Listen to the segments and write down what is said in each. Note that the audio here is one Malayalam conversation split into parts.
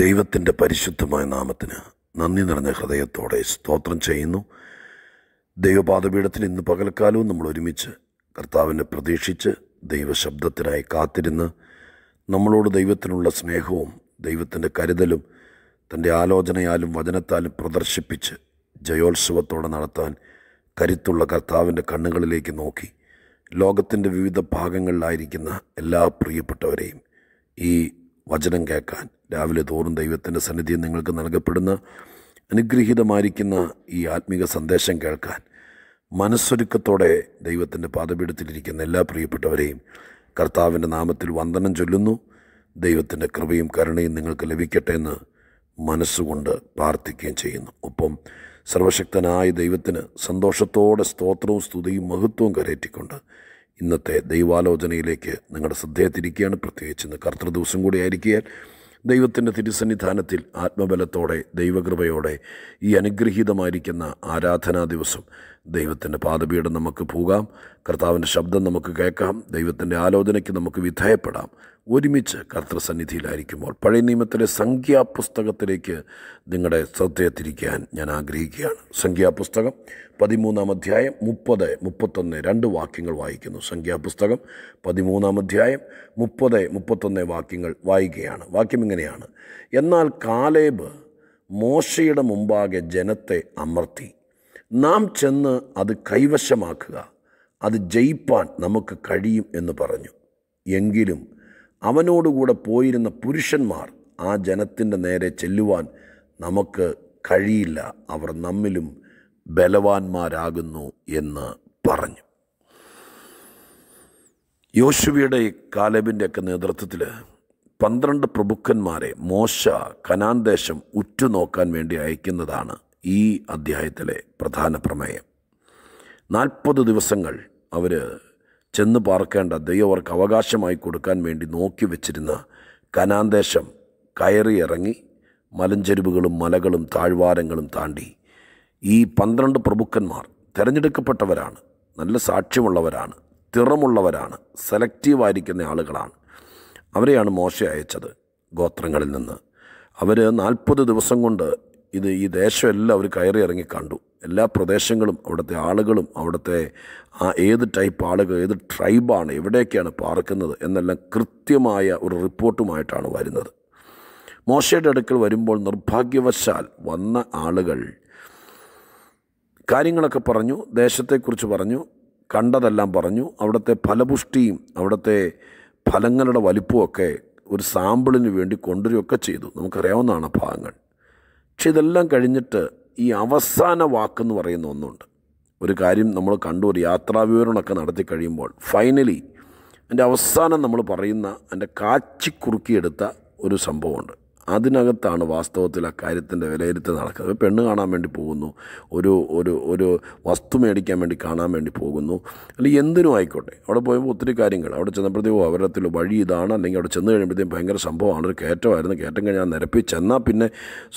ദൈവത്തിൻ്റെ പരിശുദ്ധമായ നാമത്തിന് നന്ദി നിറഞ്ഞ ഹൃദയത്തോടെ സ്തോത്രം ചെയ്യുന്നു. ദൈവപാദപീഠത്തിൽ ഇന്ന് പകൽക്കാലവും നമ്മൾ ഒരുമിച്ച് കർത്താവിനെ പ്രതീക്ഷിച്ച് ദൈവശബ്ദത്തിനായി കാത്തിരുന്ന് നമ്മളോട് ദൈവത്തിനുള്ള സ്നേഹവും ദൈവത്തിൻ്റെ കരുതലും തൻ്റെ ആലോചനയാലും വചനത്താലും പ്രദർശിപ്പിച്ച് ജയോത്സവത്തോടെ നടത്താൻ കരുത്തുള്ള കർത്താവിൻ്റെ കണ്ണുകളിലേക്ക് നോക്കി ലോകത്തിൻ്റെ വിവിധ ഭാഗങ്ങളിലായിരിക്കുന്ന എല്ലാ പ്രിയപ്പെട്ടവരെയും ഈ വചനം കേൾക്കാൻ രാവിലെ തോറും ദൈവത്തിൻ്റെ സന്നിധി നിങ്ങൾക്ക് നൽകപ്പെടുന്ന അനുഗ്രഹീതമായിരിക്കുന്ന ഈ ആത്മീക സന്ദേശം കേൾക്കാൻ മനസ്സൊരുക്കത്തോടെ ദൈവത്തിൻ്റെ പാദപീഠത്തിലിരിക്കുന്ന എല്ലാ പ്രിയപ്പെട്ടവരെയും കർത്താവിൻ്റെ നാമത്തിൽ വന്ദനം ചൊല്ലുന്നു. ദൈവത്തിൻ്റെ കൃപയും കരുണയും നിങ്ങൾക്ക് ലഭിക്കട്ടെ എന്ന് മനസ്സുകൊണ്ട് പ്രാർത്ഥിക്കുകയും ചെയ്യുന്നു. ഒപ്പം സർവശക്തനായ ദൈവത്തിന് സന്തോഷത്തോടെ സ്തോത്രവും സ്തുതിയും മഹത്വവും കരയറ്റിക്കൊണ്ട് ഇന്നത്തെ ദൈവാലോചനയിലേക്ക് നിങ്ങളുടെ ശ്രദ്ധയെ തിരിക്കുകയാണ്. പ്രത്യേകിച്ച് ഇന്ന് കർത്തൃദിവസം കൂടി ആയിരിക്കാൻ ദൈവത്തിൻ്റെ തിരുസന്നിധാനത്തിൽ ആത്മബലത്തോടെ ദൈവകൃപയോടെ ഈ അനുഗ്രഹീതമായിരിക്കുന്ന ആരാധനാ ദിവസം ദൈവത്തിൻ്റെ പാദപീഠം നമുക്ക് പോകാം, കർത്താവിൻ്റെ ശബ്ദം നമുക്ക് കേൾക്കാം, ദൈവത്തിൻ്റെ ആലോചനയ്ക്ക് നമുക്ക് വിധേയപ്പെടാം. ഒരുമിച്ച് കർത്തൃസന്നിധിയിലായിരിക്കുമ്പോൾ പഴയ നിയമത്തിലെ സംഖ്യാപുസ്തകത്തിലേക്ക് നിങ്ങളുടെ ശ്രദ്ധയെ തിരിക്കാൻ ഞാൻ ആഗ്രഹിക്കുകയാണ്. സംഖ്യാപുസ്തകം 13-ാം അധ്യായം 30-31 രണ്ട് വാക്യങ്ങൾ വായിക്കുന്നു. സംഖ്യാപുസ്തകം 13-ാം അധ്യായം 30-31 വാക്യങ്ങൾ വായിക്കുകയാണ്. വാക്യം ഇങ്ങനെയാണ്: എന്നാൽ കാലേബ് മോശയുടെ മുമ്പാകെ ജനത്തെ അമർത്തി, നാം ചെന്ന് അത് കൈവശമാക്കുക, അത് ജയിപ്പാൻ നമുക്ക് കഴിയും എന്ന് പറഞ്ഞു. എങ്കിലും അവനോടുകൂടെ പോയിരുന്ന പുരുഷന്മാർ ആ ജനത്തിൻ്റെ നേരെ ചെല്ലുവാൻ നമുക്ക് കഴിയില്ല, അവർ നമ്മിലും ബലവാന്മാരാകുന്നു എന്ന് പറഞ്ഞു. യോശുവയുടെ കാലേബിൻ്റെയൊക്കെ നേതൃത്വത്തിൽ 12 പ്രഭുക്കന്മാരെ മോശ കനാൻ ദേശം ഉറ്റുനോക്കാൻ വേണ്ടി അയക്കുന്നതാണ് ഈ അധ്യായത്തിലെ പ്രധാന പ്രമേയം. 40 ദിവസങ്ങൾ അവർ ചെന്ന് പാർക്കേണ്ട, ദൈവവർക്ക് അവകാശമായി കൊടുക്കാൻ വേണ്ടി നോക്കി വച്ചിരുന്ന കനാൻ ദേശം കയറിയിറങ്ങി മലഞ്ചെരുവുകളും മലകളും താഴ്വാരങ്ങളും താണ്ടി ഈ 12 പ്രഭുക്കന്മാർ തിരഞ്ഞെടുക്കപ്പെട്ടവരാണ്, നല്ല സാക്ഷ്യമുള്ളവരാണ്, തിറമുള്ളവരാണ്, സെലക്റ്റീവായിരിക്കുന്ന ആളുകളാണ്. അവരെയാണ് മോശ അയച്ചത് ഗോത്രങ്ങളിൽ നിന്ന്. അവർ 40 ദിവസം കൊണ്ട് ഈ ദേശമെല്ലാം അവർ കയറിയിറങ്ങി കണ്ടു. എല്ലാ പ്രദേശങ്ങളും അവിടുത്തെ ആളുകളും അവിടുത്തെ ഏത് ടൈപ്പ് ആളുകൾ, ഏത് ട്രൈബാണ്, എവിടെയൊക്കെയാണ് പാർക്കുന്നത് എന്നെല്ലാം കൃത്യമായ ഒരു റിപ്പോർട്ടുമായിട്ടാണ് വരുന്നത്. മോശയുടെ അടുക്കൽ വരുമ്പോൾ നിർഭാഗ്യവശാൽ വന്ന ആളുകൾ കാര്യങ്ങളൊക്കെ പറഞ്ഞു, ദേശത്തെക്കുറിച്ച് പറഞ്ഞു, കണ്ടതെല്ലാം പറഞ്ഞു. അവിടുത്തെ ഫലപുഷ്ടിയും അവിടുത്തെ ഫലങ്ങളുടെ വലിപ്പമൊക്കെ ഒരു സാമ്പിളിന് വേണ്ടി കൊണ്ടുവരികയൊക്കെ ചെയ്തു. നമുക്കറിയാവുന്നതാണ് ഭാഗങ്ങൾ. പക്ഷെ ഇതെല്ലാം കഴിഞ്ഞിട്ട് ഈ അവസാന വാക്കെന്ന് പറയുന്ന ഒന്നുണ്ട്. ഒരു കാര്യം നമ്മൾ കണ്ടു, ഒരു യാത്രാവിവരണമൊക്കെ നടത്തി കഴിയുമ്പോൾ ഫൈനലി എൻ്റെ അവസാനം നമ്മൾ പറയുന്ന, എൻ്റെ കാച്ചിക്കുറുക്കിയെടുത്ത ഒരു സംഭവമുണ്ട്. അതിനകത്താണ് വാസ്തവത്തിൽ ആ കാര്യത്തിൻ്റെ വിലയിരുത്തൽ നടക്കുന്നത്. പെണ്ണ് കാണാൻ വേണ്ടി പോകുന്നു, ഒരു വസ്തു മേടിക്കാൻ വേണ്ടി കാണാൻ വേണ്ടി പോകുന്നു, അല്ലെങ്കിൽ എന്തിനും ആയിക്കോട്ടെ. അവിടെ പോയപ്പോൾ ഒത്തിരി കാര്യങ്ങൾ, അവിടെ ചെന്നപ്പോഴത്തേക്കും അവരത്തിൽ വഴി ഇതാണ്, അല്ലെങ്കിൽ അവിടെ ചെന്ന് കഴിയുമ്പോഴത്തേക്കും ഭയങ്കര സംഭവമാണ്, ഒരു കയറ്റമായിരുന്നു, കയറ്റം കഴിഞ്ഞാൽ നിരപ്പി ചെന്നാൽ പിന്നെ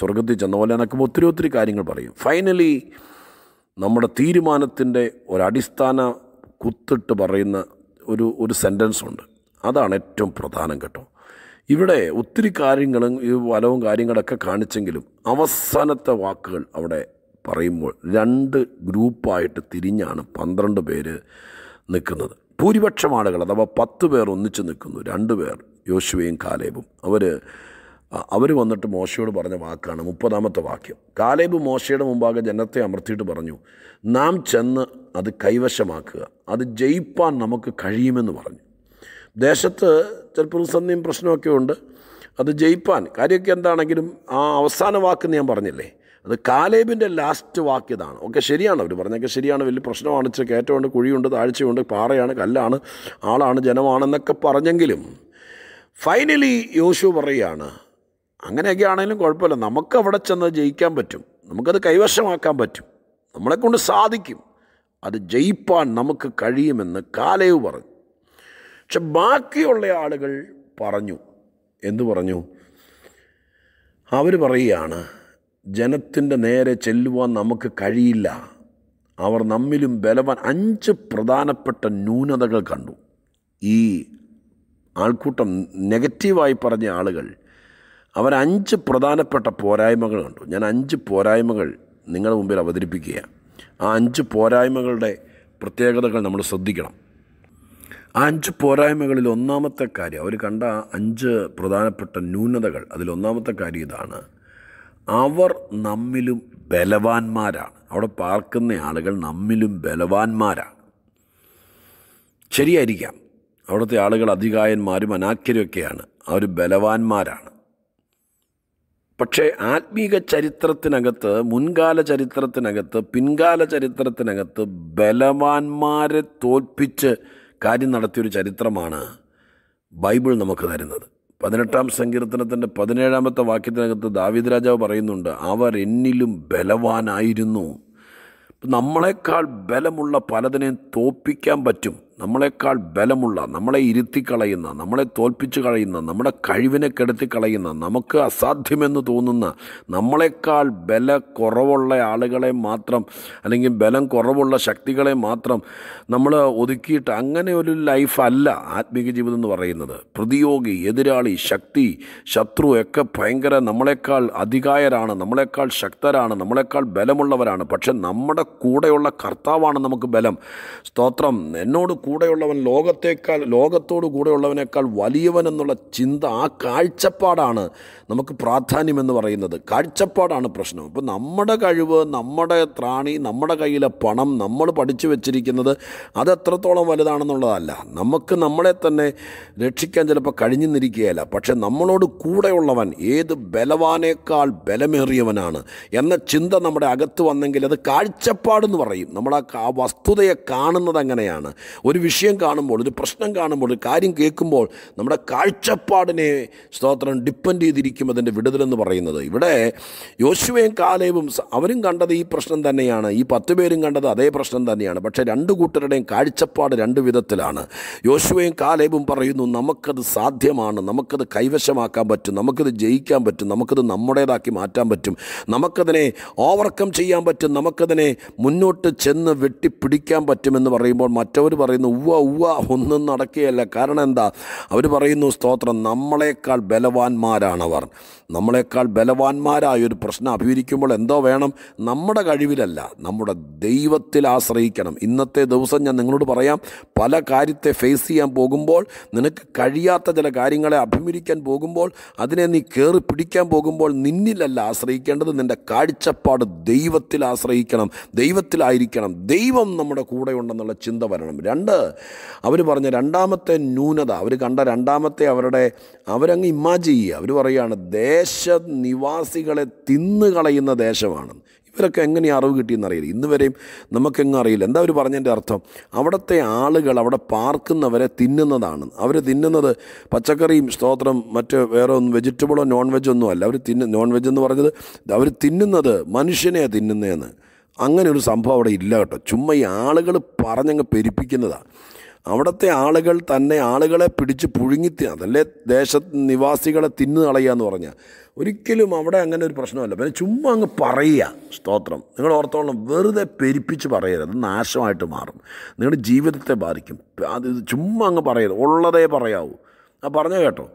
സ്വർഗത്തിൽ ചെന്ന പോലെ നടക്കുമ്പോൾ ഒത്തിരി കാര്യങ്ങൾ പറയും. ഫൈനലി നമ്മുടെ തീരുമാനത്തിൻ്റെ ഒരടിസ്ഥാന കുത്തിട്ട് പറയുന്ന ഒരു സെൻറ്റൻസുണ്ട്. അതാണ് ഏറ്റവും പ്രധാനം കേട്ടോ. ഇവിടെ ഒത്തിരി കാര്യങ്ങളും ഈ വലവും കാര്യങ്ങളൊക്കെ കാണിച്ചെങ്കിലും അവസാനത്തെ വാക്കുകൾ അവിടെ പറയുമ്പോൾ 2 ഗ്രൂപ്പായിട്ട് തിരിഞ്ഞാണ് 12 പേര് നിൽക്കുന്നത്. ഭൂരിപക്ഷം ആളുകൾ, അഥവാ 10 പേർ ഒന്നിച്ച് നിൽക്കുന്നു. 2 പേർ യോശുവയും കാലേബും. അവർ വന്നിട്ട് മോശയോട് പറഞ്ഞ വാക്കാണ് 30-ാമത്തെ വാക്യം. കാലേബ് മോശയുടെ മുമ്പാകെ ജനത്തെ അമർത്തിയിട്ട് പറഞ്ഞു, നാം ചെന്ന് അത് കൈവശമാക്കുക, അത് ജയിപ്പാൻ നമുക്ക് കഴിയുമെന്ന് പറഞ്ഞു. ദേശത്ത് ചില പ്രതിസന്ധിയും പ്രശ്നമൊക്കെ ഉണ്ട്, അത് ജയിപ്പാൻ കാര്യമൊക്കെ എന്താണെങ്കിലും ആ അവസാന വാക്കെന്ന് ഞാൻ പറഞ്ഞില്ലേ, അത് കാലേബിൻ്റെ ലാസ്റ്റ് വാക്കിയതാണ്. ഒക്കെ ശരിയാണ്, അവർ പറഞ്ഞൊക്കെ ശരിയാണ്, വലിയ പ്രശ്നമാണ്, ഇച്ചിരി കയറ്റമുണ്ട്, കുഴിയുണ്ട്, താഴ്ചയുണ്ട്, പാറയാണ്, കല്ലാണ്, ആളാണ്, ജനമാണെന്നൊക്കെ പറഞ്ഞെങ്കിലും ഫൈനലി യോശു പറയുകയാണ്, അങ്ങനെയൊക്കെ ആണെങ്കിലും കുഴപ്പമില്ല, നമുക്കവിടെ ചെന്ന് ജയിക്കാൻ പറ്റും, നമുക്കത് കൈവശമാക്കാൻ പറ്റും, നമ്മളെക്കൊണ്ട് സാധിക്കും, അത് ജയിപ്പാൻ നമുക്ക് കഴിയുമെന്ന് കാലേബ് പറഞ്ഞു. പക്ഷെ ബാക്കിയുള്ള ആളുകൾ പറഞ്ഞു, എന്തു പറഞ്ഞു? അവർ പറയുകയാണ്, ജനത്തിൻ്റെ നേരെ ചെല്ലുവാൻ നമുക്ക് കഴിയില്ല, അവർ നമ്മിലും ബലവാൻ. 5 പ്രധാനപ്പെട്ട ന്യൂനതകൾ കണ്ടു ഈ ആൾക്കൂട്ടം. നെഗറ്റീവായി പറഞ്ഞ ആളുകൾ അവർ അഞ്ച് പ്രധാനപ്പെട്ട പോരായ്മകളുണ്ട്. ഞാൻ അഞ്ച് പോരായ്മകൾ നിങ്ങളുടെ മുമ്പിൽ അവതരിപ്പിക്കുകയാണ്. ആ അഞ്ച് പോരായ്മകളുടെ പ്രത്യേകതകൾ നമ്മൾ ശ്രദ്ധിക്കണം. ആ അഞ്ച് പോരായ്മകളിൽ ഒന്നാമത്തെ കാര്യം, അവർ കണ്ട അഞ്ച് പ്രധാനപ്പെട്ട ന്യൂനതകൾ, അതിലൊന്നാമത്തെ കാര്യം ഇതാണ്: അവർ നമ്മിലും ബലവാന്മാരാണ്. അവിടെ പാർക്കുന്ന ആളുകൾ നമ്മിലും ബലവാന്മാരാണ്. ശരിയായിരിക്കാം, അവിടുത്തെ ആളുകൾ അധികായന്മാരും അനാഖ്യരൊക്കെയാണ്, അവർ ബലവാന്മാരാണ്. പക്ഷേ ആത്മീക ചരിത്രത്തിനകത്ത്, മുൻകാല ചരിത്രത്തിനകത്ത്, പിൻകാല ചരിത്രത്തിനകത്ത് ബലവാന്മാരെ തോൽപ്പിച്ച് കാര്യം നടത്തിയൊരു ചരിത്രമാണ് ബൈബിൾ നമുക്ക് തരുന്നത്. 18-ാം സങ്കീർത്തനത്തിൻ്റെ 17-ാമത്തെ വാക്യത്തിനകത്ത് ദാവീദ് രാജാവ് പറയുന്നുണ്ട്, അവർ എന്നിലും ബലവാനായിരുന്നു. നമ്മളെക്കാൾ ബലമുള്ള പലതിനെയും തോൽപ്പിക്കാൻ പറ്റും. നമ്മളെക്കാൾ ബലമുള്ള, നമ്മളെ ഇരുത്തി കളയുന്ന, നമ്മളെ തോൽപ്പിച്ച് കളയുന്ന, നമ്മുടെ കഴിവിനെ കെടുത്തി കളയുന്ന, നമുക്ക് അസാധ്യമെന്ന് തോന്നുന്ന, നമ്മളെക്കാൾ ബല കുറവുള്ള ആളുകളെ മാത്രം, അല്ലെങ്കിൽ ബലം കുറവുള്ള ശക്തികളെ മാത്രം നമ്മൾ ഒതുക്കിയിട്ട് അങ്ങനെ ഒരു ലൈഫല്ല ആത്മീക ജീവിതം എന്ന് പറയുന്നത്. പ്രതിയോഗി, എതിരാളി, ശക്തി, ശത്രു ഒക്കെ ഭയങ്കര, നമ്മളെക്കാൾ അധികായരാണ്, നമ്മളെക്കാൾ ശക്തരാണ്, നമ്മളെക്കാൾ ബലമുള്ളവരാണ്. പക്ഷെ നമ്മുടെ കൂടെയുള്ള കർത്താവാണ് നമുക്ക് ബലം. സ്തോത്രം. എന്നോട് കൂടെയുള്ളവൻ ലോകത്തോട് കൂടെയുള്ളവനേക്കാൾ വലിയവൻ എന്നുള്ള ചിന്ത, ആ കാഴ്ചപ്പാടാണ് നമുക്ക് പ്രാധാന്യമെന്ന് പറയുന്നത്. കാഴ്ചപ്പാടാണ് പ്രശ്നം. അപ്പോൾ നമ്മുടെ കഴിവ്, നമ്മുടെ ത്രാണി, നമ്മുടെ കയ്യിലെ പണം, നമ്മൾ പഠിച്ചു വെച്ചിരിക്കുന്നത് അതെത്രത്തോളം വലുതാണെന്നുള്ളതല്ല. നമുക്ക് നമ്മളെ തന്നെ രക്ഷിക്കാൻ ചിലപ്പോൾ കഴിഞ്ഞെന്നിരിക്കുകയല്ല. പക്ഷേ നമ്മളോട് കൂടെയുള്ളവൻ ഏത് ബലവാനേക്കാൾ ബലമേറിയവനാണ് എന്ന ചിന്ത നമ്മുടെ അകത്ത് വന്നെങ്കിൽ അത് കാഴ്ചപ്പാടെന്ന് പറയും. നമ്മൾ ആ വസ്തുതയെ കാണുന്നത് അങ്ങനെയാണ്. ഒരു വിഷയം കാണുമ്പോൾ, ഒരു പ്രശ്നം കാണുമ്പോൾ, ഒരു കാര്യം കേൾക്കുമ്പോൾ നമ്മുടെ കാഴ്ചപ്പാടിനെ, സ്തോത്രം, ഡിപ്പെൻഡ് ചെയ്തിരിക്കും അതിൻ്റെ വിടുതലെന്ന് പറയുന്നത്. ഇവിടെ യോശുവയും കാലേബും അവരും കണ്ടത് ഈ പ്രശ്നം തന്നെയാണ്. ഈ 10 പേരും കണ്ടത് അതേ പ്രശ്നം തന്നെയാണ്. പക്ഷേ 2 കൂട്ടരുടെയും കാഴ്ചപ്പാട് 2 വിധത്തിലാണ്. യോശുവയും കാലേബും പറയുന്നു, നമുക്കത് സാധ്യമാണ്, നമുക്കത് കൈവശമാക്കാൻ പറ്റും, നമുക്കത് ജയിക്കാൻ പറ്റും, നമുക്കത് നമ്മുടേതാക്കി മാറ്റാൻ പറ്റും, നമുക്കതിനെ ഓവർകം ചെയ്യാൻ പറ്റും, നമുക്കതിനെ മുന്നോട്ട് ചെന്ന് വെട്ടിപ്പിടിക്കാൻ പറ്റുമെന്ന് പറയുമ്പോൾ മറ്റവർ പറയുന്നു ഒന്നും നടക്കുകയല്ല. കാരണം എന്താ? അവർ പറയുന്നു, സ്തോത്രം, നമ്മളെക്കാൾ ബലവാന്മാരാണവർ. നമ്മളെക്കാൾ ബലവാന്മാരായ ഒരു പ്രശ്നം അഭിമുഖീകരിക്കുമ്പോൾ എന്തോ വേണം, നമ്മുടെ കഴിവിലല്ല, നമ്മുടെ ദൈവത്തിൽ ആശ്രയിക്കണം. ഇന്നത്തെ ദിവസം ഞാൻ നിങ്ങളോട് പറയാം, പല കാര്യത്തെ ഫേസ് ചെയ്യാൻ പോകുമ്പോൾ, നിനക്ക് കഴിയാത്ത ചില കാര്യങ്ങളെ അഭിമുഖീകരിക്കാൻ പോകുമ്പോൾ, അതിനെ നീ കയറി പിടിക്കാൻ പോകുമ്പോൾ നിന്നിലല്ല ആശ്രയിക്കേണ്ടത്, നിൻ്റെ കാഴ്ചപ്പാട് ദൈവത്തിൽ ആശ്രയിക്കണം, ദൈവത്തിലായിരിക്കണം, ദൈവം നമ്മുടെ കൂടെ ഉണ്ടെന്നുള്ള ചിന്ത വരണം. അവർ പറഞ്ഞ രണ്ടാമത്തെ ന്യൂനത, അവർ കണ്ട രണ്ടാമത്തെ, അവരങ്ങ് ഇമാജിൻ ചെയ്യുക. അവർ പറയുകയാണ്, ദേശനിവാസികളെ തിന്നുകളയുന്ന ദേശമാണ്. ഇവരൊക്കെ എങ്ങനെയാണ് അറിവ് കിട്ടിയെന്നറിയില്ല, ഇന്ന് വരെയും നമുക്കെങ്ങും അറിയില്ല. എന്താ അവർ പറഞ്ഞതിൻ്റെ അർത്ഥം? അവിടുത്തെ ആളുകൾ അവിടെ പാർക്കുന്നവരെ തിന്നുന്നതാണ്. അവർ തിന്നുന്നത് പച്ചക്കറിയും, സ്തോത്രം, മറ്റ് വേറെ ഒന്നും, വെജിറ്റബിളോ നോൺ വെജോ ഒന്നും അല്ല. നോൺ വെജ് എന്ന് പറഞ്ഞത് അവർ തിന്നുന്നത് മനുഷ്യനെയാണ് തിന്നുന്നതെന്ന്. അങ്ങനെ ഒരു സംഭവം അവിടെ ഇല്ല കേട്ടോ. ചുമ്മാ ഈ ആളുകൾ പറഞ്ഞങ്ങ് പെരുപ്പിക്കുന്നതാണ്. അവിടുത്തെ ആളുകൾ തന്നെ ആളുകളെ പിടിച്ച് പുഴുങ്ങി, അതല്ലേ ദേശനിവാസികളെ തിന്നു കളയുക എന്ന് പറഞ്ഞാൽ. ഒരിക്കലും അവിടെ അങ്ങനെ ഒരു പ്രശ്നമല്ല. പിന്നെ ചുമ്മാ അങ്ങ് പറയുക, സ്തോത്രം, നിങ്ങൾ ഓർത്തോളം, വെറുതെ പെരുപ്പിച്ച് പറയരുത്, അത് നാശമായിട്ട് മാറും, നിങ്ങളുടെ ജീവിതത്തെ ബാധിക്കും. അത് ചുമ്മാ അങ്ങ് പറയരുത്, ഉള്ളതേ പറയാവൂ. ആ പറഞ്ഞ കേട്ടോ,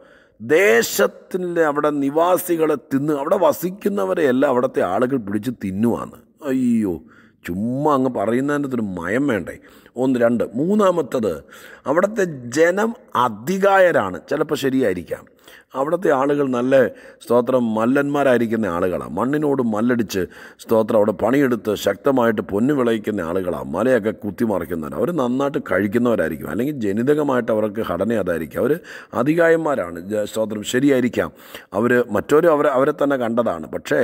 ദേശത്തിൻ്റെ അവിടെ നിവാസികളെ തിന്നു, അവിടെ വസിക്കുന്നവരെയല്ല അവിടുത്തെ ആളുകൾ പിടിച്ച് തിന്നുവാന്ന്. അയ്യോ, ചുമ്മാ അങ്ങ് പറയുന്നതിൻ്റെ ഒരു മയം വേണ്ടേ? 1, 2. മൂന്നാമത്തത്, അവിടുത്തെ ജനം അധികായരാണ്. ചിലപ്പോൾ ശരിയായിരിക്കാം, അവിടുത്തെ ആളുകൾ നല്ല, സ്തോത്രം, മല്ലന്മാരായിരിക്കുന്ന ആളുകളാണ്. മണ്ണിനോട് മല്ലടിച്ച്, സ്തോത്രം, അവിടെ പണിയെടുത്ത് ശക്തമായിട്ട് പൊന്നു വിളയിക്കുന്ന ആളുകളാണ്. മലയൊക്കെ കുത്തിമറിക്കുന്നവർ, അവർ നന്നായിട്ട് കഴിക്കുന്നവരായിരിക്കും, അല്ലെങ്കിൽ ജനിതകമായിട്ട് അവർക്ക് ഘടന അതായിരിക്കും. അവർ അധികായന്മാരാണ്, സ്തോത്രം, ശരിയായിരിക്കാം. അവർ അവരെ തന്നെ കണ്ടതാണ്. പക്ഷേ,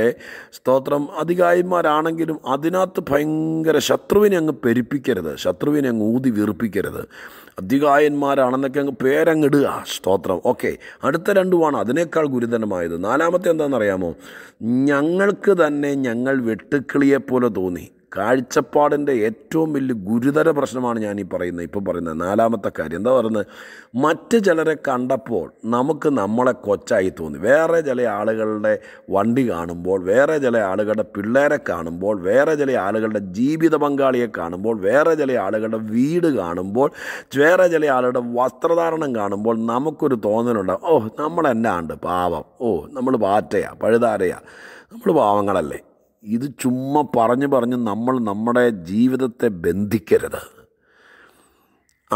സ്തോത്രം, അധികായന്മാരാണെങ്കിലും അതിനകത്ത് ഭയങ്കര ശത്രുവിനെ അങ്ങ് പെരുപ്പിക്കരുത്, ശത്രുവിനെ അങ്ങ് ഊതി വീർപ്പിക്കരുത്. അധികായന്മാരാണെന്നൊക്കെ അങ്ങ് പേരങ്ങിടുക, സ്തോത്രം. ഓക്കെ, അടുത്ത 2 ആണ് അതിനേക്കാൾ ഗുരുതരമായത്. 4-ാമത്തെ എന്താണെന്നറിയാമോ? ഞങ്ങൾക്ക് തന്നെ ഞങ്ങൾ വെട്ടുക്കിളിയെപ്പോലെ തോന്നി. കാഴ്ചപ്പാടിൻ്റെ ഏറ്റവും വലിയ ഗുരുതര പ്രശ്നമാണ് ഞാൻ ഈ പറയുന്നത് ഇപ്പോൾ പറയുന്നത്. നാലാമത്തെ കാര്യം എന്താ പറയുന്നത്, മറ്റ് ചിലരെ കണ്ടപ്പോൾ നമുക്ക് നമ്മളെ കൊച്ചായി തോന്നി. വേറെ ചില ആളുകളുടെ വണ്ടി കാണുമ്പോൾ, വേറെ ചില ആളുകളുടെ പിള്ളേരെ കാണുമ്പോൾ, വേറെ ചില ആളുകളുടെ ജീവിത പങ്കാളിയെ കാണുമ്പോൾ, വേറെ ചില ആളുകളുടെ വീട് കാണുമ്പോൾ, വേറെ ചില ആളുകളുടെ വസ്ത്രധാരണം കാണുമ്പോൾ നമുക്കൊരു തോന്നലുണ്ടാകും, ഓ നമ്മളെന്നാണ്ട് പാവം, ഓ നമ്മൾ പാറ്റയാണ്, പഴുതാരയാണ്, നമ്മൾ പാവങ്ങളല്ലേ. ഇത് ചുമ്മാ പറഞ്ഞ് നമ്മൾ നമ്മുടെ ജീവിതത്തെ ബന്ധിക്കരുത്.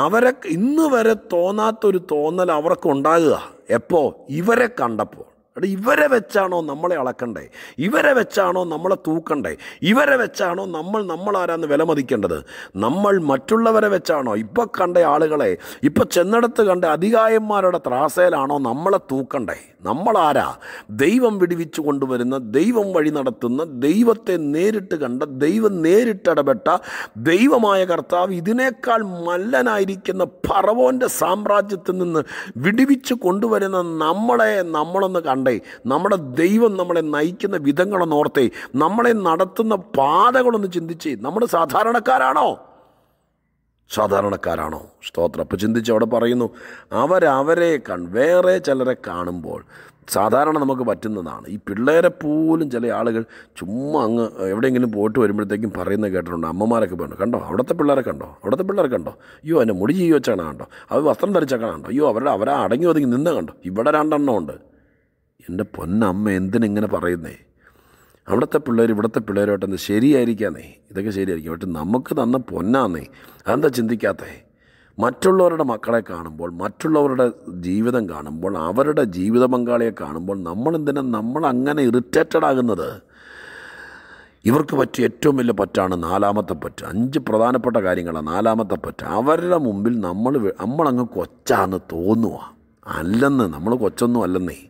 അവരെ ഇന്ന് വരെ തോന്നാത്തൊരു തോന്നൽ അവർക്കുണ്ടാകുക എപ്പോൾ? ഇവരെ കണ്ടപ്പോൾ. അവിടെ ഇവരെ വെച്ചാണോ നമ്മളെ അളക്കണ്ടേ? ഇവരെ വെച്ചാണോ നമ്മളെ തൂക്കണ്ടേ? ഇവരെ വെച്ചാണോ നമ്മളാരാന്ന് വില മതിക്കേണ്ടത്? നമ്മൾ മറ്റുള്ളവരെ വെച്ചാണോ, ഇപ്പം കണ്ട ആളുകളെ, ഇപ്പം ചെന്നിടത്ത് കണ്ട അധികായന്മാരുടെ ത്രാസയിലാണോ നമ്മളെ തൂക്കണ്ടേ? നമ്മളാരാ? ദൈവം വിടിവിച്ചു കൊണ്ടുവരുന്ന, ദൈവം വഴി നടത്തുന്ന, ദൈവത്തെ നേരിട്ട് കണ്ട, ദൈവം നേരിട്ടിടപെട്ട ദൈവമായ കർത്താവ് ഇതിനേക്കാൾ മല്ലനായിരിക്കുന്ന ഫറവോൻ്റെ സാമ്രാജ്യത്തിൽ നിന്ന് വിടിവിച്ചു കൊണ്ടുവരുന്ന നമ്മളെ നമ്മളൊന്ന് കണ്ടേ. നമ്മുടെ ദൈവം നമ്മളെ നയിക്കുന്ന വിധങ്ങളൊന്ന് ഓർത്തേ. നമ്മളെ നടത്തുന്ന പാതകളൊന്ന് ചിന്തിച്ചേ. നമ്മൾ സാധാരണക്കാരാണോ? സ്തോത്രം. അപ്പോൾ ചിന്തിച്ച് അവിടെ പറയുന്നു, വേറെ ചിലരെ കാണുമ്പോൾ സാധാരണ നമുക്ക് പറ്റുന്നതാണ്. ഈ പിള്ളേരെ പോലും ചില ആളുകൾ ചുമ്മാ അങ്ങ് എവിടെയെങ്കിലും പോയിട്ട് വരുമ്പോഴത്തേക്കും പറയുന്നത് കേട്ടിട്ടുണ്ട്. അമ്മമാരൊക്കെ പറഞ്ഞു, കണ്ടോ അവിടുത്തെ പിള്ളേരെ കണ്ടോ, അയ്യോ അതിനെ മുടി ജീവിച്ചാണ് കണ്ടോ, അവർ വസ്ത്രം ധരിച്ചേക്കണം കണ്ടോ, അയ്യോ അവരാ അടങ്ങി ഒതുങ്ങി നിന്ന് കണ്ടോ, ഇവിടെ രണ്ടെണ്ണം ഉണ്ട്. എൻ്റെ പൊന്നമ്മ എന്തിനിങ്ങനെ പറയുന്നേ? അവിടുത്തെ പിള്ളേർ ഇവിടുത്തെ പിള്ളേരുമായിട്ടെന്ത് ശരിയായിരിക്കാന്നേ, ഇതൊക്കെ ശരിയായിരിക്കും, പക്ഷെ നമുക്ക് തന്ന പൊന്നാന്നേ, അതെന്താ ചിന്തിക്കാത്തേ? മറ്റുള്ളവരുടെ മക്കളെ കാണുമ്പോൾ, മറ്റുള്ളവരുടെ ജീവിതം കാണുമ്പോൾ, അവരുടെ ജീവിത പങ്കാളിയെ കാണുമ്പോൾ നമ്മളെന്തിനാണ് നമ്മളങ്ങനെ ഇറിറ്റേറ്റഡ് ആകുന്നത്? ഇവർക്ക് പറ്റിയ ഏറ്റവും വലിയ പറ്റാണ് നാലാമത്തെ പറ്റ്. 5 പ്രധാനപ്പെട്ട കാര്യങ്ങളാണ് നാലാമത്തെ പറ്റ്. അവരുടെ മുമ്പിൽ നമ്മളങ്ങ് കൊച്ചാന്ന് തോന്നുക. അല്ലെന്ന്, നമ്മൾ കൊച്ചൊന്നും അല്ലെന്നേ,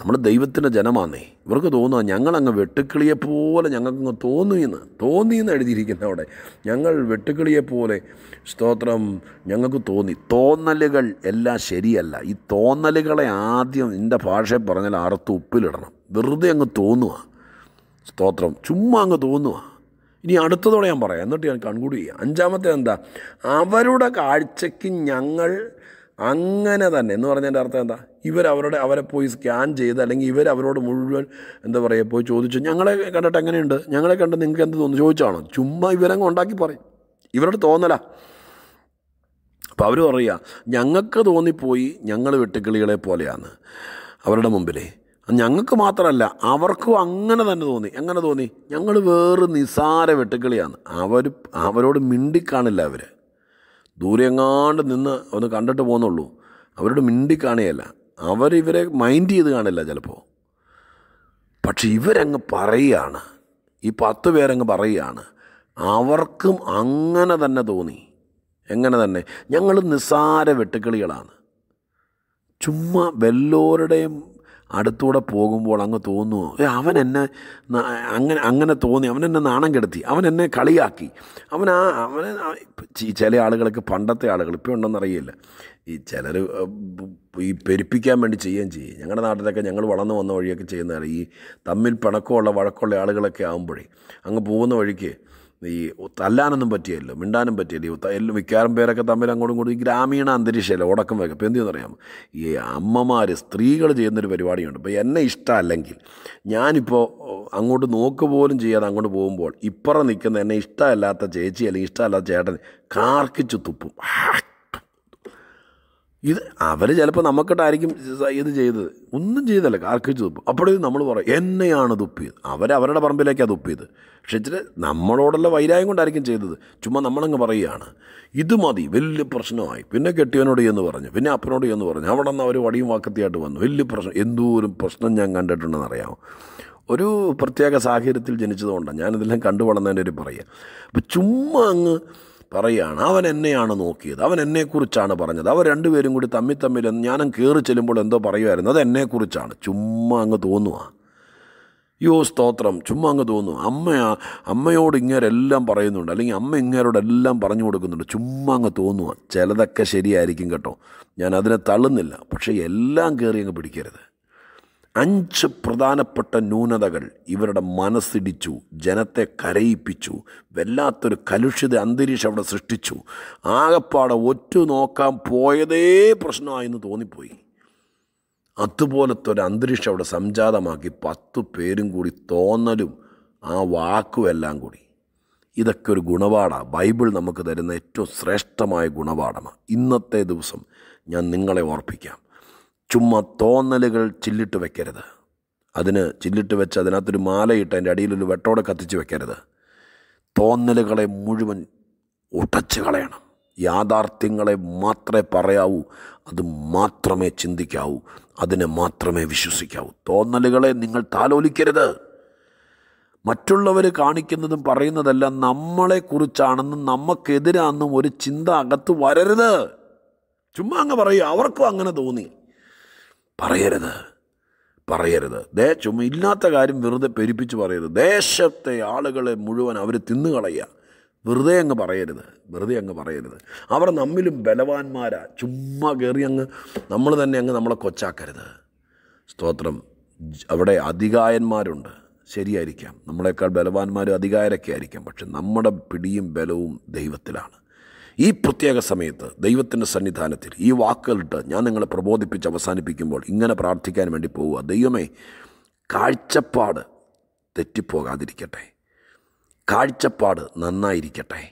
നമ്മൾ ദൈവത്തിൻ്റെ ജനമാന്നേ. ഇവർക്ക് തോന്നുക ഞങ്ങളങ്ങ് വെട്ടുക്കിളിയെപ്പോലെ ഞങ്ങൾക്കങ്ങ് തോന്നിയെന്ന് എഴുതിയിരിക്കുന്ന അവിടെ, ഞങ്ങൾ വെട്ടുക്കിളിയെപ്പോലെ. സ്തോത്രം. ഞങ്ങൾക്ക് തോന്നി. തോന്നലുകൾ എല്ലാം ശരിയല്ല. ഈ തോന്നലുകളെ ആദ്യം എൻ്റെ ഭാഷയിൽ പറഞ്ഞാൽ അറുത്ത് ഉപ്പിലിടണം. വെറുതെ അങ്ങ് തോന്നുക. സ്തോത്രം. ചുമ്മാ അങ്ങ് തോന്നുക. ഇനി അടുത്തതോടെ ഞാൻ പറയാം, എന്നിട്ട് ഞാൻ കൺക്ലൂഡ് ചെയ്യാം. 5ാമത്തെ എന്താ, അവരുടെ കാഴ്ചയ്ക്ക് ഞങ്ങൾ അങ്ങനെ തന്നെ എന്ന് പറഞ്ഞതിൻ്റെ അർത്ഥം എന്താ, അവരെ പോയി സ്കാൻ ചെയ്ത്, അല്ലെങ്കിൽ അവരോട് മുഴുവൻ എന്താ പറയുക പോയി ചോദിച്ചു, ഞങ്ങളെ കണ്ടിട്ട് എങ്ങനെയുണ്ട്, ഞങ്ങളെ കണ്ട് നിങ്ങൾക്ക് എന്ത് തോന്നുന്നു ചോദിച്ചാണോ? ചുമ്മാ ഇവരങ്ങ് ഉണ്ടാക്കി പറയും. ഇവരോട് തോന്നല. അപ്പോൾ അവർ പറയുക ഞങ്ങൾക്ക് തോന്നിപ്പോയി ഞങ്ങൾ വെട്ടുക്കിളികളെ പോലെയാണ് അവരുടെ മുമ്പിലേ. ഞങ്ങൾക്ക് മാത്രമല്ല, അവർക്കും അങ്ങനെ തന്നെ തോന്നി. എങ്ങനെ തോന്നി? ഞങ്ങൾ വേറെ നിസാര വെട്ടുക്കിളിയാണ്. അവരോട് മിണ്ടിക്കാണില്ല. അവർ ദൂരെ എങ്ങാണ്ട് നിന്ന് ഒന്ന് കണ്ടിട്ട് പോകുന്നുള്ളൂ. അവരോട് മിണ്ടി കാണുകയല്ല, അവരെ മൈൻഡ് ചെയ്ത് കാണില്ല ചിലപ്പോൾ. പക്ഷെ ഇവരങ്ങ് പറയുകയാണ്, ഈ 10 പേരങ്ങ് പറയുകയാണ്, അവർക്കും അങ്ങനെ തന്നെ തോന്നി. എങ്ങനെ തന്നെ? ഞങ്ങൾ നിസ്സാര വെട്ടുക്കിളികളാണ്. ചുമ്മാ വല്ലോരുടെയും അടുത്തൂടെ പോകുമ്പോൾ അങ്ങ് തോന്നുമോ, അവൻ എന്നെ അങ്ങനെ തോന്നി, അവനെന്നെ നാണം കെടുത്തി, അവനെന്നെ കളിയാക്കി, അവനെ ചില ആളുകളൊക്കെ, പണ്ടത്തെ ആളുകൾ, ഇപ്പോൾ ഉണ്ടെന്നറിയില്ല, ഈ ചിലർ ഈ പെരുപ്പിക്കാൻ വേണ്ടി ചെയ്യുകയും ഞങ്ങളുടെ നാട്ടിലൊക്കെ ഞങ്ങൾ വളർന്നു വന്ന വഴിയൊക്കെ ചെയ്യുന്നതാണ്. ഈ തമ്മിൽ പിണക്കമുള്ള വഴക്കമുള്ള ആളുകളൊക്കെ ആകുമ്പോഴേ അങ്ങ് പോകുന്ന വഴിക്ക് ഈ തല്ലാനൊന്നും പറ്റിയല്ലോ, മിണ്ടാനും പറ്റിയല്ലോ. മിക്കവാറും പേരൊക്കെ തമ്മിൽ അങ്ങോട്ടും ഇങ്ങോട്ടും, ഈ ഗ്രാമീണ അന്തരീക്ഷമല്ലേ, ഉടക്കം വയ്ക്കും. അപ്പോൾ എന്തെന്നറിയാമോ, ഈ അമ്മമാർ സ്ത്രീകൾ ചെയ്യുന്നൊരു പരിപാടിയുണ്ട്. ഇപ്പോൾ എന്നെ ഇഷ്ടമല്ലെങ്കിൽ ഞാനിപ്പോൾ അങ്ങോട്ട് നോക്കുപോലും ചെയ്യാതെ അങ്ങോട്ട് പോകുമ്പോൾ ഇപ്പുറം നിൽക്കുന്ന എന്നെ ഇഷ്ടമല്ലാത്ത ചേച്ചി അല്ലെങ്കിൽ ഇഷ്ടമല്ലാത്ത ചേട്ടൻ കാർക്കിച്ചു തുപ്പും. ഇത് അവർ ചിലപ്പോൾ നമുക്കിട്ടായിരിക്കും ഇത് ചെയ്തത്, ഒന്നും ചെയ്തല്ല, കാർക്കിച്ചു തുപ്പും. അപ്പോഴേ നമ്മൾ പറയും എന്നെയാണ് തുപ്പിയത്, അവരുടെ പറമ്പിലേക്കാണ് തുപ്പിയത്. പക്ഷേ ഇച്ചിരി നമ്മളോടുള്ള വൈരാഗ്യം കൊണ്ടായിരിക്കും ചെയ്തത്. ചുമ്മാ നമ്മളങ്ങ് പറയുകയാണ്. ഇത് മതി, വലിയ പ്രശ്നമായി. പിന്നെ കെട്ടിയവനോട് എന്ന് പറഞ്ഞു, പിന്നെ അപ്പനോട് എന്ന് പറഞ്ഞു, അവിടെ നിന്ന് അവർ വടിയും വാക്കത്തിയായിട്ട് വന്നു, വലിയ പ്രശ്നം. എന്തോരം പ്രശ്നം ഞാൻ കണ്ടിട്ടുണ്ടെന്ന് അറിയാമോ. ഒരു പ്രത്യേക സാഹചര്യത്തിൽ ജനിച്ചതുകൊണ്ടാണ് ഞാനിതെല്ലാം കണ്ടു വളർന്നതിൻ്റെ ഒരു പറയുക. അപ്പം ചുമ്മാ അങ്ങ് പറയുകയാണ്, അവൻ എന്നെയാണ് നോക്കിയത്, അവൻ എന്നെക്കുറിച്ചാണ് പറഞ്ഞത്, അവർ രണ്ടുപേരും കൂടി തമ്മിൽ ഞാനും കയറി ചെല്ലുമ്പോൾ എന്തോ പറയുമായിരുന്നു, അത് എന്നെക്കുറിച്ചാണ്. ചുമ്മാ അങ്ങ് തോന്നുക. യോ സ്തോത്രം. ചുമ്മാ അങ്ങ് തോന്നുക. അമ്മയോട് ഇങ്ങേരെല്ലാം പറയുന്നുണ്ട്, അല്ലെങ്കിൽ അമ്മ ഇങ്ങേരോടെല്ലാം പറഞ്ഞു കൊടുക്കുന്നുണ്ട്. ചുമ്മാ അങ്ങ് തോന്നുക. ചിലതൊക്കെ ശരിയായിരിക്കും കേട്ടോ, ഞാൻ അതിനെ തള്ളുന്നില്ല. പക്ഷേ എല്ലാം കയറി അങ്ങ് പിടിക്കരുത്. അഞ്ച് പ്രധാനപ്പെട്ട ന്യൂനതകൾ ഇവരുടെ മനസ്സിടിച്ചു, ജനത്തെ കരയിപ്പിച്ചു, വല്ലാത്തൊരു കലുഷിത അന്തരീക്ഷം അവിടെ സൃഷ്ടിച്ചു. ആകെപ്പാടെ ഒറ്റ നോക്കാൻ പോയതേ പ്രശ്നമായെന്ന് തോന്നിപ്പോയി. അതുപോലത്തെ ഒരു അന്തരീക്ഷം അവിടെ സംജാതമാക്കി 10 പേരും കൂടി തോന്നലും ആ വാക്കും എല്ലാം കൂടി. ഇതൊക്കെ ഒരു ഗുണപാഠമാണ്. ബൈബിൾ നമുക്ക് തരുന്ന ഏറ്റവും ശ്രേഷ്ഠമായ ഗുണപാഠമാണ്. ഇന്നത്തെ ദിവസം ഞാൻ നിങ്ങളെ ഓർപ്പിക്കാം, ചുമ്മാ തോന്നലുകൾ ചില്ലിട്ട് വെക്കരുത്. അതിന് ചില്ലിട്ട് വെച്ച് അതിനകത്തൊരു മാലയിട്ട് അതിൻ്റെ അടിയിലൊരു വെട്ടോടെ കത്തിച്ച് വെക്കരുത്. തോന്നലുകളെ മുഴുവൻ ഉടച്ച് കളയണം. യാഥാർത്ഥ്യങ്ങളെ മാത്രമേ പറയാവൂ, അത് മാത്രമേ ചിന്തിക്കാവൂ, അതിനെ മാത്രമേ വിശ്വസിക്കാവൂ. തോന്നലുകളെ നിങ്ങൾ താലോലിക്കരുത്. മറ്റുള്ളവർ കാണിക്കുന്നതും പറയുന്നതെല്ലാം നമ്മളെക്കുറിച്ചാണെന്നും നമുക്കെതിരാണെന്നും ഒരു ചിന്ത അകത്ത് വരരുത്. ചുമ്മാ അങ്ങ് പറയും അവർക്കും അങ്ങനെ തോന്നി പറയരുത്. ചുമ്മാ ഇല്ലാത്ത കാര്യം വെറുതെ പെരുപ്പിച്ച് പറയരുത്. ദേശത്തെ ആളുകളെ മുഴുവൻ അവർ തിന്നുകളയുക, വെറുതെ അങ്ങ് പറയരുത്. അവർ നമ്മിലും ബലവാന്മാരാ. ചുമ്മാ കയറി അങ്ങ് നമ്മൾ തന്നെ അങ്ങ് നമ്മളെ കൊച്ചാക്കരുത്. സ്തോത്രം. അവിടെ അധികായന്മാരുണ്ട്, ശരിയായിരിക്കാം, നമ്മളെക്കാൾ ബലവാന്മാരും അധികാരമൊക്കെ ആയിരിക്കാം. പക്ഷെ നമ്മുടെ പിടിയും ബലവും ദൈവത്തിലാണ്. ഈ പ്രത്യേക സമയത്ത് ദൈവത്തിൻ്റെ സന്നിധാനത്തിൽ ഈ വാക്കുകളിട്ട് ഞാൻ നിങ്ങളെ പ്രബോധിപ്പിച്ച് അവസാനിപ്പിക്കുമ്പോൾ ഇങ്ങനെ പ്രാർത്ഥിക്കാൻ വേണ്ടി പോവുക. ദൈവമേ, കാഴ്ചപ്പാട് തെറ്റിപ്പോകാതിരിക്കട്ടെ, കാഴ്ചപ്പാട് നന്നായിരിക്കട്ടെ.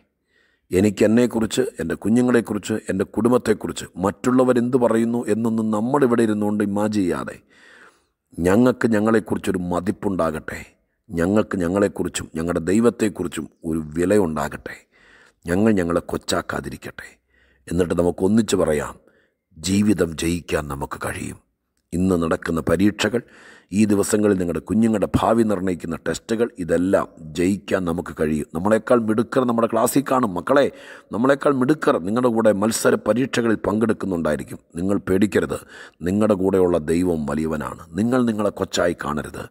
എനിക്കെന്നെക്കുറിച്ച്, എൻ്റെ കുഞ്ഞുങ്ങളെക്കുറിച്ച്, എൻ്റെ കുടുംബത്തെക്കുറിച്ച് മറ്റുള്ളവരെന്ത് പറയുന്നു എന്നൊന്നും നമ്മളിവിടെ ഇരുന്നുകൊണ്ട് ഇമാജിൻ ചെയ്യാതെ ഞങ്ങൾക്ക് ഞങ്ങളെക്കുറിച്ചൊരു മതിപ്പുണ്ടാകട്ടെ. ഞങ്ങൾക്ക് ഞങ്ങളെക്കുറിച്ചും ഞങ്ങളുടെ ദൈവത്തെക്കുറിച്ചും ഒരു വിലയുണ്ടാകട്ടെ. ഞങ്ങൾ ഞങ്ങളെ കൊച്ചാക്കാതിരിക്കട്ടെ. എന്നിട്ട് നമുക്കൊന്നിച്ച് പറയാം, ജീവിതം ജയിക്കാൻ നമുക്ക് കഴിയും. ഇന്ന് നടക്കുന്ന പരീക്ഷകൾ, ഈ ദിവസങ്ങളിൽ നിങ്ങളുടെ കുഞ്ഞുങ്ങളുടെ ഭാവി നിർണ്ണയിക്കുന്ന ടെസ്റ്റുകൾ, ഇതെല്ലാം ജയിക്കാൻ നമുക്ക് കഴിയും. നമ്മളെക്കാൾ മിടുക്കർ നമ്മുടെ ക്ലാസ്സിൽ കാണും. മക്കളെ, നമ്മളെക്കാൾ മിടുക്കർ നിങ്ങളുടെ കൂടെ മത്സര പരീക്ഷകളിൽ പങ്കെടുക്കുന്നുണ്ടായിരിക്കും. നിങ്ങൾ പേടിക്കരുത്. നിങ്ങളുടെ കൂടെയുള്ള ദൈവം വലിയവനാണ്. നിങ്ങളെ കൊച്ചായി കാണരുത്.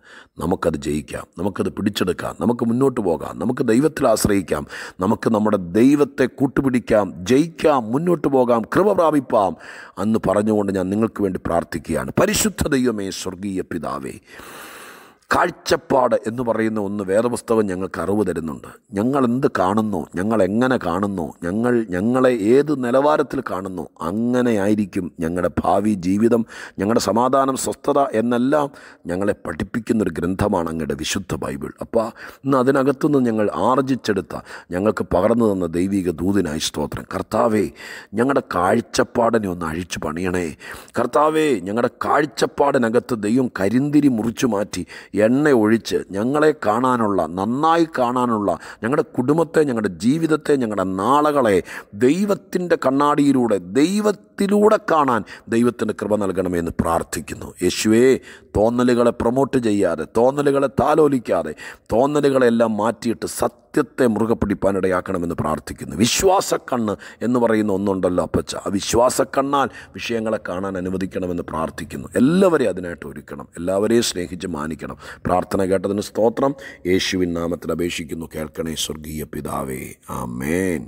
നമുക്കത് ജയിക്കാം, നമുക്കത് പിടിച്ചെടുക്കാം, നമുക്ക് മുന്നോട്ട് പോകാം, നമുക്ക് ദൈവത്തിൽ ആശ്രയിക്കാം, നമുക്ക് നമ്മുടെ ദൈവത്തെ കൂട്ടുപിടിക്കാം, ജയിക്കാം, മുന്നോട്ട് പോകാം, കൃപ പ്രാപിപ്പാം. അന്ന് പറഞ്ഞുകൊണ്ട് ഞാൻ നിങ്ങൾക്ക് വേണ്ടി പ്രാർത്ഥിക്കുകയാണ്. പരിശുദ്ധ ദൈവമേ, സ്വർഗീയ പിതാവേ, കാഴ്ചപ്പാട് എന്ന് പറയുന്ന ഒന്ന് വേദപുസ്തകം ഞങ്ങൾക്ക് അറിവ് തരുന്നുണ്ട്. ഞങ്ങൾ എന്ത് കാണുന്നു, ഞങ്ങൾ എങ്ങനെ കാണുന്നു, ഞങ്ങളെ ഏത് നിലവാരത്തിൽ കാണുന്നു, അങ്ങനെയായിരിക്കും ഞങ്ങളുടെ ഭാവി ജീവിതം, ഞങ്ങളുടെ സമാധാനം, സ്വസ്ഥത എന്നെല്ലാം ഞങ്ങളെ പഠിപ്പിക്കുന്നൊരു ഗ്രന്ഥമാണ് അങ്ങയുടെ വിശുദ്ധ ബൈബിൾ. അപ്പോൾ ഇന്ന് അതിനകത്തുനിന്ന് ഞങ്ങൾ ആർജിച്ചെടുത്ത, ഞങ്ങൾക്ക് പകർന്നു തന്ന ദൈവിക ദൂതിനായി സ്തോത്രം. കർത്താവേ, ഞങ്ങളുടെ കാഴ്ചപ്പാടിനെ ഒന്ന് അഴിച്ചു പണിയണേ. കർത്താവേ, ഞങ്ങളുടെ കാഴ്ചപ്പാടിനകത്ത് ദൈവം കരിന്തിരി മുറിച്ചു മാറ്റി എണ്ണ ഒഴിച്ച് ഞങ്ങളെ കാണാനുള്ള, നന്നായി കാണാനുള്ള, ഞങ്ങളുടെ കുടുംബത്തെ, ഞങ്ങളുടെ ജീവിതത്തെ, ഞങ്ങളുടെ നാളുകളെ ദൈവത്തിൻ്റെ കണ്ണാടിയിലൂടെ, ദൈവത്തിലൂടെ കാണാൻ ദൈവത്തിൻ്റെ കൃപ നൽകണമെന്ന് പ്രാർത്ഥിക്കുന്നു. യേശുവേ, തോന്നലുകളെ പ്രൊമോട്ട് ചെയ്യാതെ, തോന്നലുകളെ താലോലിക്കാതെ, തോന്നലുകളെല്ലാം മാറ്റിയിട്ട് സത്യത്തെ മുറുകെ പിടിപ്പാനിടയാക്കണമെന്ന് പ്രാർത്ഥിക്കുന്നു. വിശ്വാസക്കണ്ണ് എന്ന് പറയുന്ന ഒന്നുണ്ടല്ലോ അപ്പച്ച, ആ വിശ്വാസക്കണ്ണാൽ വിഷയങ്ങളെ കാണാൻ അനുവദിക്കണമെന്ന് പ്രാർത്ഥിക്കുന്നു. എല്ലാവരെയും അതിനായിട്ട് ഒരുക്കണം, എല്ലാവരെയും സ്നേഹിച്ച് മാനിക്കണം. പ്രാർത്ഥന കേട്ടതിന് സ്തോത്രം. യേശുവിൻ നാമത്തിൽ അപേക്ഷിക്കുന്നു കേൾക്കണേ സ്വർഗീയ പിതാവേ. ആമേൻ.